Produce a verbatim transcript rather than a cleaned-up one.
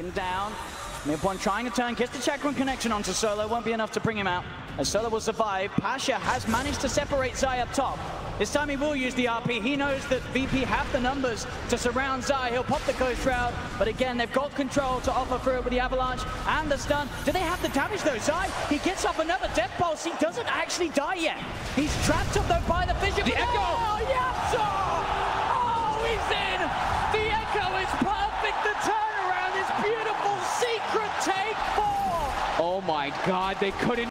taken down. MidOne trying to turn, gets the chakram connection onto Solo, won't be enough to bring him out. As Solo will survive, Pasha has managed to separate Zai up top. This time he will use the R P. He knows that V P have the numbers to surround Zai. He'll pop the Coast Shroud, but again, they've got control to offer through it with the Avalanche and the stun. Do they have the damage though, Zai? He gets up another Death Pulse. He doesn't actually die yet. He's trapped up though by the Vision. The Echo! Oh, yes! Oh, he's in! The Echo is perfect. The turnaround is beautiful. Secret take four! Oh my God, they couldn't.